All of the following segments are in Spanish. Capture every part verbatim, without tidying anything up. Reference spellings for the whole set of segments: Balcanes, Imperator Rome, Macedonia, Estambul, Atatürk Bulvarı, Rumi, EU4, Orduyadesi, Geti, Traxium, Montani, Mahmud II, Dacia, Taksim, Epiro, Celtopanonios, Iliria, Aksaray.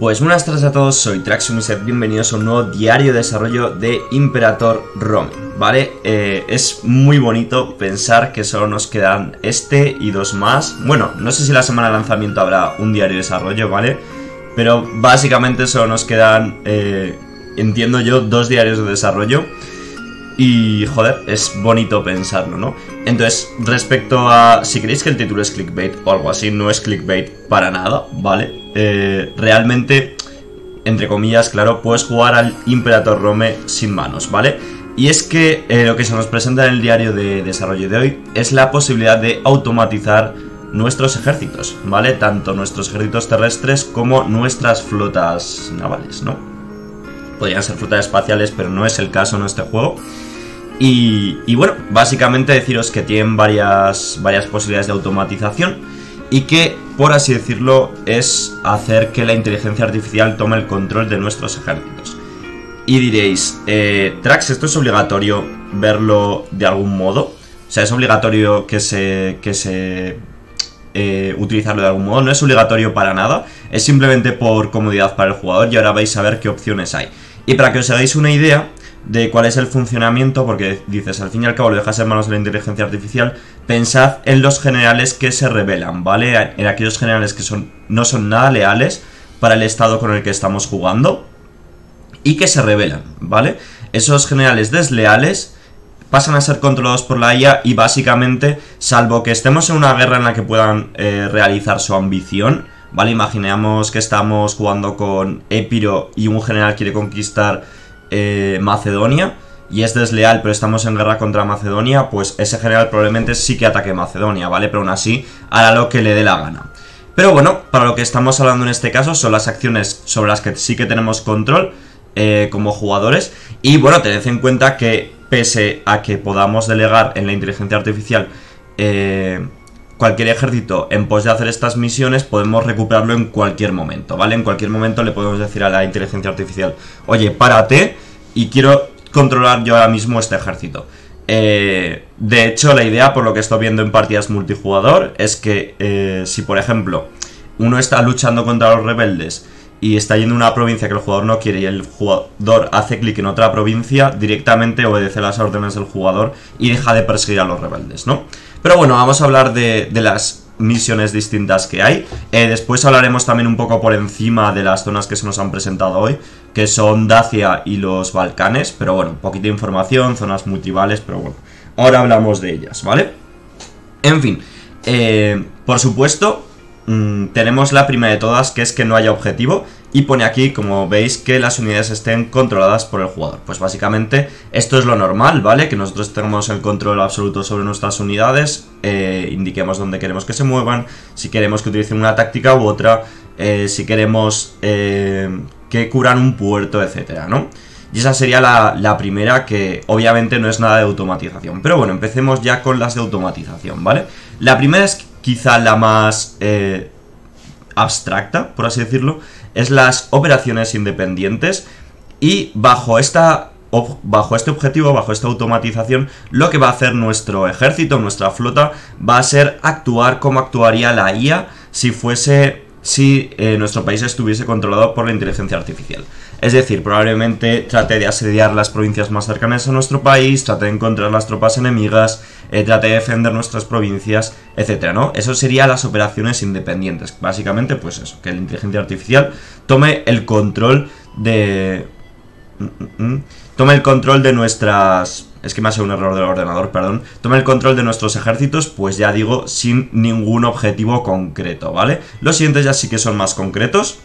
Pues buenas tardes a todos, soy Traxium y sed bienvenidos a un nuevo diario de desarrollo de Imperator Rome, ¿vale? Eh, es muy bonito pensar que solo nos quedan este y dos más. Bueno, no sé si la semana de lanzamiento habrá un diario de desarrollo, ¿vale? Pero básicamente solo nos quedan, eh, entiendo yo, dos diarios de desarrollo. Y, joder, es bonito pensarlo, ¿no? Entonces, respecto a... si creéis que el título es clickbait o algo así, no es clickbait para nada, ¿vale? Eh, realmente, entre comillas, claro, puedes jugar al Imperator Rome sin manos, ¿vale? Y es que eh, lo que se nos presenta en el diario de desarrollo de hoy es la posibilidad de automatizar nuestros ejércitos, ¿vale? Tanto nuestros ejércitos terrestres como nuestras flotas navales, ¿no? Podrían ser flotas espaciales, pero no es el caso en este juego. Y, y bueno, básicamente deciros que tienen varias, varias posibilidades de automatización y que, por así decirlo, es hacer que la inteligencia artificial tome el control de nuestros ejércitos. Y diréis, eh, Trax, ¿esto es obligatorio verlo de algún modo? O sea, ¿es obligatorio que se, que se eh, utilizarlo de algún modo? No es obligatorio para nada, es simplemente por comodidad para el jugador y ahora vais a ver qué opciones hay. Y para que os hagáis una idea de cuál es el funcionamiento, porque dices, al fin y al cabo lo dejas en manos de la inteligencia artificial, pensad en los generales que se rebelan, ¿vale? En aquellos generales que son, no son nada leales para el estado con el que estamos jugando y que se rebelan, ¿vale? Esos generales desleales pasan a ser controlados por la I A y básicamente, salvo que estemos en una guerra en la que puedan eh, realizar su ambición, ¿vale? Imaginemos que estamos jugando con Epiro y un general quiere conquistar Eh, Macedonia y es desleal, pero estamos en guerra contra Macedonia, pues ese general probablemente sí que ataque Macedonia, ¿vale? Pero aún así hará lo que le dé la gana. Pero bueno, para lo que estamos hablando en este caso son las acciones sobre las que sí que tenemos control eh, como jugadores. Y bueno, tened en cuenta que pese a que podamos delegar en la inteligencia artificial eh, cualquier ejército en pos de hacer estas misiones, podemos recuperarlo en cualquier momento, ¿vale? En cualquier momento le podemos decir a la inteligencia artificial, oye, párate y quiero controlar yo ahora mismo este ejército. Eh, de hecho, la idea, por lo que estoy viendo en partidas multijugador, es que eh, si, por ejemplo, uno está luchando contra los rebeldes y está yendo a una provincia que el jugador no quiere y el jugador hace clic en otra provincia, directamente obedece las órdenes del jugador y deja de perseguir a los rebeldes, ¿no? Pero bueno, vamos a hablar de, de las misiones distintas que hay. Eh, después hablaremos también un poco por encima de las zonas que se nos han presentado hoy, que son Dacia y los Balcanes. Pero bueno, un poquito de información, zonas multivales, pero bueno, ahora hablamos de ellas, ¿vale? En fin, eh, por supuesto, mmm, tenemos la primera de todas, que es que no haya objetivo. Y pone aquí, como veis, que las unidades estén controladas por el jugador. Pues básicamente esto es lo normal, ¿vale? Que nosotros tengamos el control absoluto sobre nuestras unidades, eh, indiquemos dónde queremos que se muevan, si queremos que utilicen una táctica u otra, eh, si queremos eh, que cubran un puerto, etcétera, ¿no? Y esa sería la, la primera, que obviamente no es nada de automatización. Pero bueno, empecemos ya con las de automatización, ¿vale? La primera es quizá la más eh, abstracta, por así decirlo, es las operaciones independientes. Y bajo esta bajo este objetivo, bajo esta automatización, lo que va a hacer nuestro ejército, nuestra flota, va a ser actuar como actuaría la I A si fuese si eh, nuestro país estuviese controlado por la inteligencia artificial. Es decir, probablemente trate de asediar las provincias más cercanas a nuestro país, trate de encontrar las tropas enemigas, eh, trate de defender nuestras provincias, etcétera, ¿no? Eso serían las operaciones independientes. Básicamente, pues eso, que la inteligencia artificial tome el control de... Tome el control de nuestras... Es que me ha sido un error del ordenador, perdón. Tome el control de nuestros ejércitos, pues ya digo, sin ningún objetivo concreto, ¿vale? Los siguientes ya sí que son más concretos.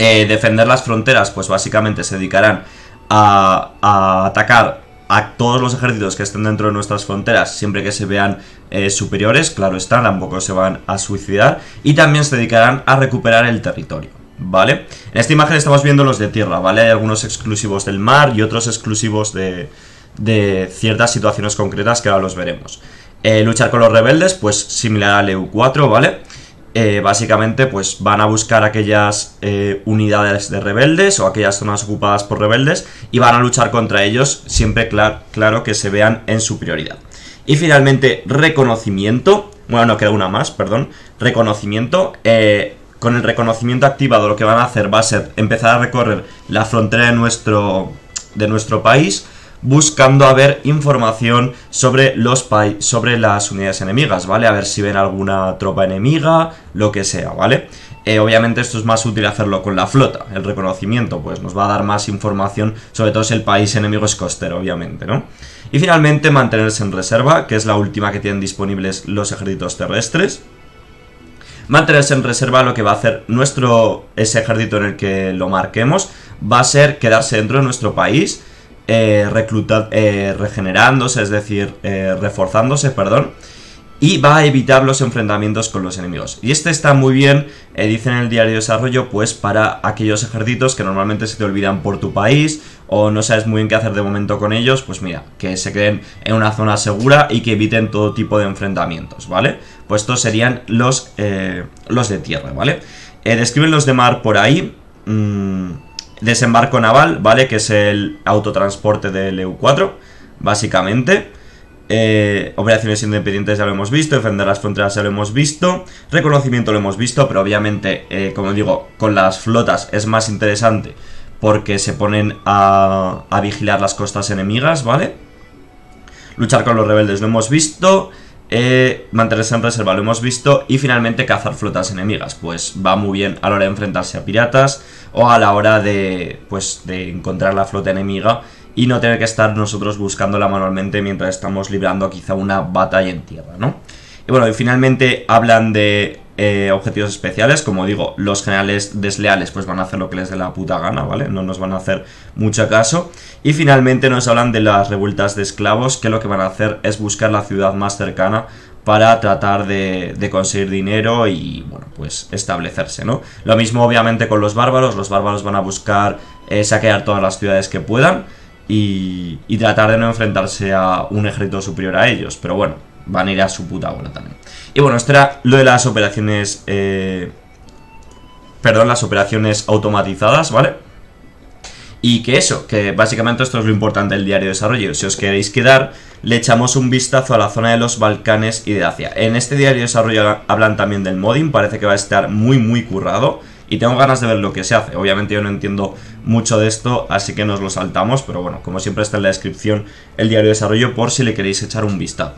Eh, defender las fronteras, pues básicamente se dedicarán a, a atacar a todos los ejércitos que estén dentro de nuestras fronteras, siempre que se vean eh, superiores, claro está, tampoco se van a suicidar. Y también se dedicarán a recuperar el territorio, ¿vale? En esta imagen estamos viendo los de tierra, ¿vale? Hay algunos exclusivos del mar y otros exclusivos de, de ciertas situaciones concretas que ahora los veremos. Eh, luchar con los rebeldes, pues similar al E U cuatro, ¿vale? Eh, básicamente, pues van a buscar aquellas eh, unidades de rebeldes o aquellas zonas ocupadas por rebeldes y van a luchar contra ellos siempre, claro, claro que se vean en superioridad. Y finalmente, reconocimiento. Bueno, no queda una más, perdón. Reconocimiento. Eh... con el reconocimiento activado lo que van a hacer va a ser empezar a recorrer la frontera de nuestro, de nuestro país, buscando a ver información sobre los pais, sobre las unidades enemigas, ¿vale? A ver si ven alguna tropa enemiga, lo que sea, ¿vale? Eh, obviamente esto es más útil hacerlo con la flota, el reconocimiento, pues nos va a dar más información, sobre todo si el país enemigo es costero, obviamente, ¿no? Y finalmente mantenerse en reserva, que es la última que tienen disponibles los ejércitos terrestres. Mantenerse en reserva lo que va a hacer nuestro, ese ejército en el que lo marquemos, va a ser quedarse dentro de nuestro país, eh, recluta, eh, regenerándose, es decir, eh, reforzándose, perdón. Y va a evitar los enfrentamientos con los enemigos. Y este está muy bien, eh, dice en el diario de desarrollo, pues para aquellos ejércitos que normalmente se te olvidan por tu país o no sabes muy bien qué hacer de momento con ellos, pues mira, que se queden en una zona segura y que eviten todo tipo de enfrentamientos, ¿vale? Pues estos serían los, eh, los de tierra, ¿vale? Eh, describen los de mar por ahí. Mmm, desembarco naval, ¿vale? Que es el autotransporte del E U cuatro, básicamente. Eh, operaciones independientes ya lo hemos visto, defender las fronteras ya lo hemos visto, reconocimiento lo hemos visto, pero obviamente, eh, como digo, con las flotas es más interesante porque se ponen a, a vigilar las costas enemigas, ¿vale? Luchar con los rebeldes lo hemos visto, eh, mantenerse en reserva lo hemos visto y finalmente cazar flotas enemigas, pues va muy bien a la hora de enfrentarse a piratas o a la hora de, pues, de encontrar la flota enemiga y no tener que estar nosotros buscándola manualmente mientras estamos librando quizá una batalla en tierra, ¿no? Y bueno, y finalmente hablan de eh, objetivos especiales. Como digo, los generales desleales pues van a hacer lo que les dé la puta gana, ¿vale? No nos van a hacer mucho caso. Y finalmente nos hablan de las revueltas de esclavos, que lo que van a hacer es buscar la ciudad más cercana para tratar de, de conseguir dinero y, bueno, pues establecerse, ¿no? Lo mismo obviamente con los bárbaros. Los bárbaros van a buscar eh, saquear todas las ciudades que puedan Y, y tratar de no enfrentarse a un ejército superior a ellos, pero bueno, van a ir a su puta bola también. Y bueno, esto era lo de las operaciones, eh, perdón, las operaciones automatizadas, ¿vale? Y que eso, que básicamente esto es lo importante del diario de desarrollo. Si os queréis quedar, le echamos un vistazo a la zona de los Balcanes y de Dacia. En este diario de desarrollo hablan también del modding, parece que va a estar muy muy currado y tengo ganas de ver lo que se hace. Obviamente yo no entiendo mucho de esto, así que nos lo saltamos, pero bueno, como siempre está en la descripción el diario de desarrollo por si le queréis echar un vistazo.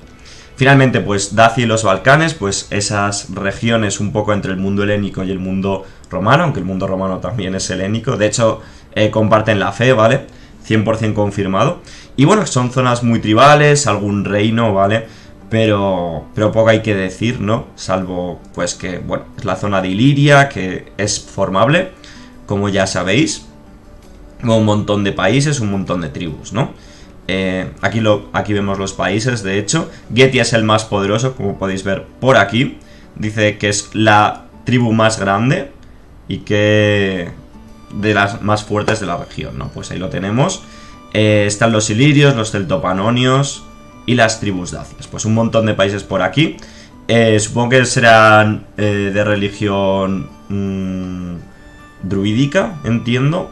Finalmente, pues Dacia y los Balcanes, pues esas regiones un poco entre el mundo helénico y el mundo romano, aunque el mundo romano también es helénico, de hecho eh, comparten la fe, ¿vale? cien por cien confirmado. Y bueno, son zonas muy tribales, algún reino, ¿vale? Pero, pero poco hay que decir, ¿no? Salvo, pues que, bueno, es la zona de Iliria, que es formable, como ya sabéis. Un montón de países, un montón de tribus, ¿no? Eh, aquí, lo, aquí vemos los países, de hecho. Geti es el más poderoso, como podéis ver por aquí. Dice que es la tribu más grande y que de las más fuertes de la región, ¿no? Pues ahí lo tenemos. Eh, están los ilirios, los celtopanonios y las tribus dacias, pues un montón de países por aquí. Eh, supongo que serán eh, de religión mmm, druídica, entiendo.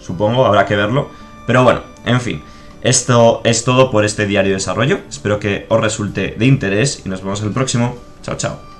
Supongo, habrá que verlo. Pero bueno, en fin, esto es todo por este diario de desarrollo. Espero que os resulte de interés y nos vemos en el próximo. Chao, chao.